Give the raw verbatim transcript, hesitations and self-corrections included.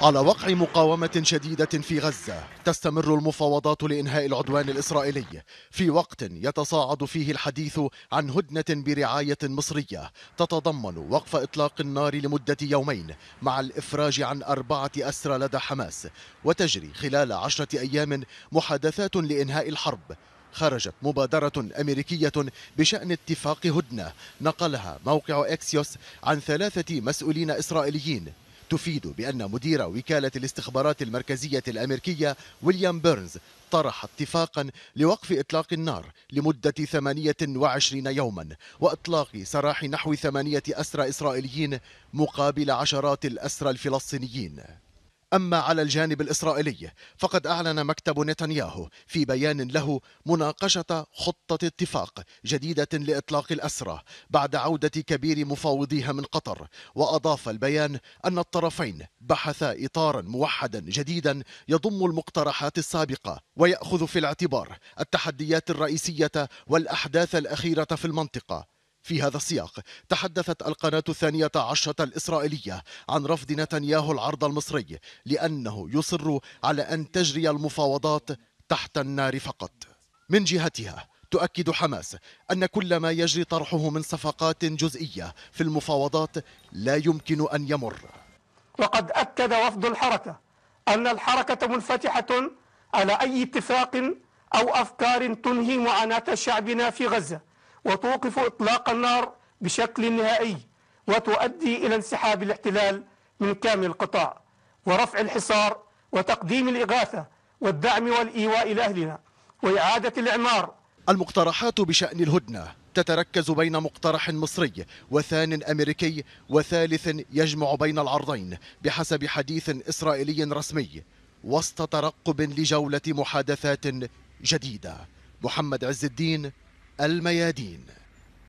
على وقع مقاومة شديدة في غزة تستمر المفاوضات لإنهاء العدوان الإسرائيلي في وقت يتصاعد فيه الحديث عن هدنة برعاية مصرية تتضمن وقف إطلاق النار لمدة يومين مع الإفراج عن أربعة أسرى لدى حماس، وتجري خلال عشرة أيام محادثات لإنهاء الحرب. خرجت مبادرة أمريكية بشأن اتفاق هدنة نقلها موقع أكسيوس عن ثلاثة مسؤولين إسرائيليين، تفيد بأن مدير وكالة الاستخبارات المركزية الأمريكية ويليام بيرنز طرح اتفاقا لوقف إطلاق النار لمدة ثمانية وعشرين يوما وإطلاق سراح نحو ثمانية أسرى إسرائيليين مقابل عشرات الأسرى الفلسطينيين. أما على الجانب الإسرائيلي فقد أعلن مكتب نتنياهو في بيان له مناقشة خطة اتفاق جديدة لإطلاق الأسرى بعد عودة كبير مفاوضيها من قطر، وأضاف البيان أن الطرفين بحثا إطارا موحدا جديدا يضم المقترحات السابقة ويأخذ في الاعتبار التحديات الرئيسية والأحداث الأخيرة في المنطقة. في هذا السياق تحدثت القناة الثانية عشرة الإسرائيلية عن رفض نتنياهو العرض المصري لأنه يصر على أن تجري المفاوضات تحت النار فقط. من جهتها تؤكد حماس أن كل ما يجري طرحه من صفقات جزئية في المفاوضات لا يمكن أن يمر. وقد أكد وفد الحركة أن الحركة منفتحة على أي اتفاق أو أفكار تنهي معاناة شعبنا في غزة وتوقف إطلاق النار بشكل نهائي وتؤدي إلى انسحاب الاحتلال من كامل القطاع ورفع الحصار وتقديم الإغاثة والدعم والإيواء لأهلنا وإعادة الإعمار. المقترحات بشأن الهدنة تتركز بين مقترح مصري وثان أمريكي وثالث يجمع بين العرضين بحسب حديث إسرائيلي رسمي، وسط ترقب لجولة محادثات جديدة. محمد عز الدين، الميادين.